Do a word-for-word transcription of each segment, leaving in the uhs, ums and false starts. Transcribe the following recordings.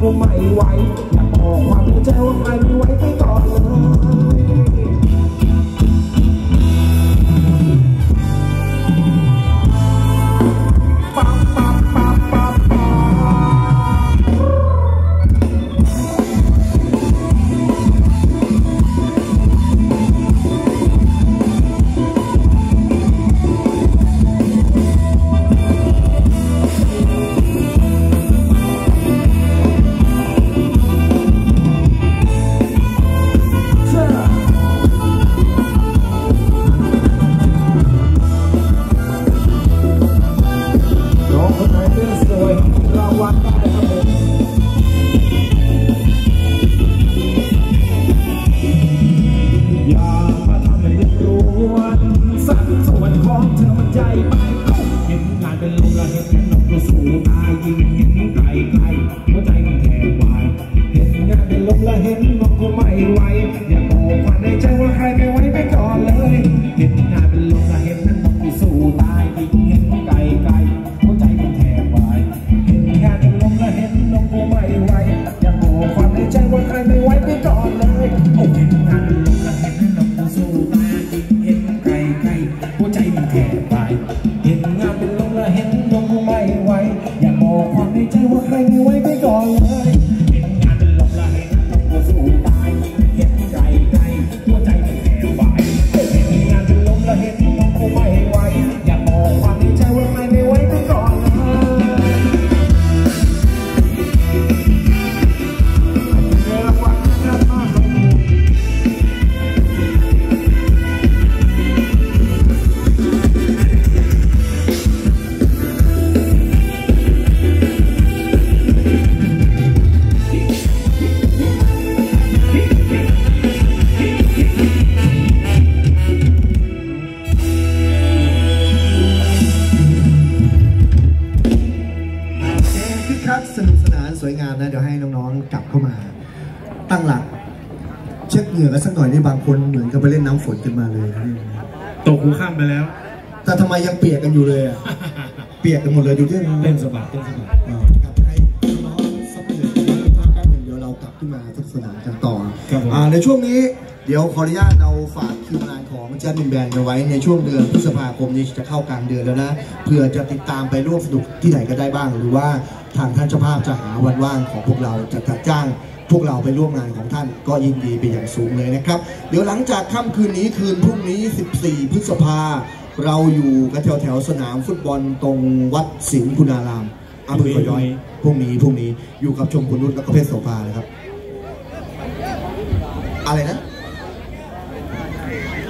กูไม่ไหวอยากบอกความในใจว่าใครไม่ไหวไปต่อฝนกันมาเลยตกหูข้ามไปแล้วแต่ทำไมยังเปียกกันอยู่เลยอ่ะเปียกกันหมดเลยดูที่เต้นสะบัดเต้นสะบัดกับใครน้องสักหนึ่งภาคการหนึ่งเดี๋ยวเรากลับขึ้นมาสนุกสนานกันต่อในช่วงนี้เดี๋ยวขออนุญาตเราฝากคิวงานของแจ๊สมินแบนด์เอาไว้ในช่วงเดือนพฤษภาคมนี้จะเข้ากลางเดือนแล้วนะเพื่อจะติดตามไปร่วมสนุกที่ไหนก็ได้บ้างหรือว่าทางท่านเจ้าภาพจะหาวันว่างของพวกเราจะจัดจ้างพวกเราไปร่วมงานของท่านก็ยินดีเป็นอย่างสูงเลยนะครับเดี๋ยวหลังจากค่ำคืนนี้คืนพรุ่งนี้สิบสี่พฤษภาเราอยู่กันแถวแถวสนามฟุตบอลตรงวัดสิงห์คุณารามอำเภอขย้อยพรุ่งนี้พรุ่งนี้อยู่กับชมคุณนุชและก็เพชรโสภานะครับอะไรนะ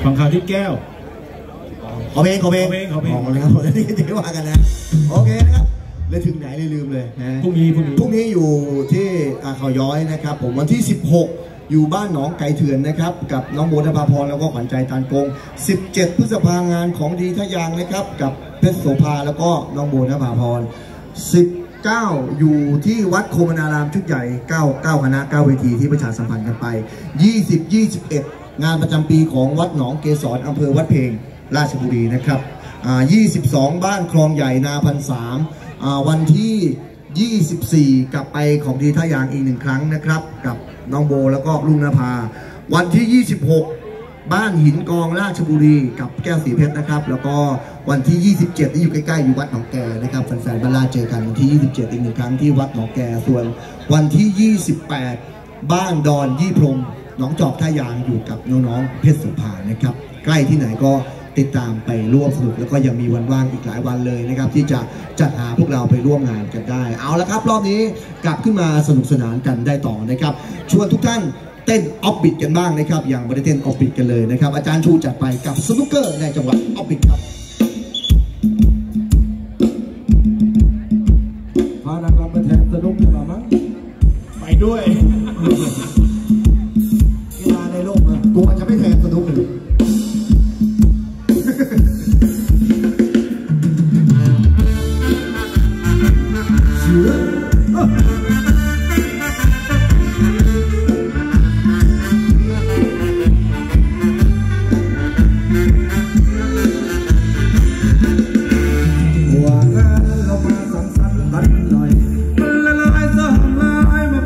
ฟังข่าวที่แก้วขอเพลงขอเพลงขอเพลงนะครับผมนี่ที่ว่ากันนะโอเคนะครับเลยถึงไหนเลยลืมเลยนะพรุ่งนี้พรุ่งนี้พรุ่งนี้อยู่ที่เขาย้อยนะครับผมวันที่สิบหกอยู่บ้านหนองไก่เถื่อนนะครับกับน้องโบนภาพรแล้วก็ขวัญใจตาลกงสิบเจ็ดพฤษภาคมงานของดีทะยางนะครับกับเพชรโสภาแล้วก็น้องโบนภาพรสิบเก้าอยู่ที่วัดโคมนารามชุดใหญ่เก้า เก้าคณะเก้าเวทีที่ประชาสัมพันธ์กันไปยี่สิบ ยี่สิบเอ็ดงานประจำปีของวัดหนองเกศรอำเภอวัดเพลงราชบุรีนะครับยี่สิบสองบ้านคลองใหญ่นาพันสามวันที่ยี่สิบสี่กลับไปของดีท่ายางอีกหนึ่งครั้งนะครับกับน้องโบแล้วก็ลุงนภาวันที่ยี่สิบหกบ้านหินกองราชบุรีกับแก้วสีเพชรนะครับแล้วก็วันที่ยี่สิบเจ็ดที่อยู่ใกล้ๆอยู่วัดหนองแกนะครับแฟนๆบ้านลาเจอกันวันที่ยี่สิบเจ็ดอีกหนึ่งครั้งที่วัดหนองแกส่วนวันที่ยี่สิบแปดบ้านดอนยี่พรมหนองจอกท่ายางอยู่กับน้องๆเพชรโสภานะครับใกล้ที่ไหนก็ติดตามไปร่วมสนุกแล้วก็ยังมีวันว่างอีกหลายวันเลยนะครับที่จะจัดหาพวกเราไปร่วมงานกันได้เอาละครับรอบนี้กลับขึ้นมาสนุกสนานกันได้ต่อนะครับชวนทุกท่านเต้นออฟบิทกันบ้างนะครับอย่างไม่ได้เต้นออฟบิทกันเลยนะครับอาจารย์ชูจัดไปกับสนุกเกอร์ในจังหวัดออฟบิทครับพานักรำไปแทนสนุกหรือเปล่ามั้งไปด้วยกีฬาในโลกนะกูอาจจะไม่แทนสนุกหรือหัวงานเรามาสั่งสรรค์กันหน่อยละลายสลายมา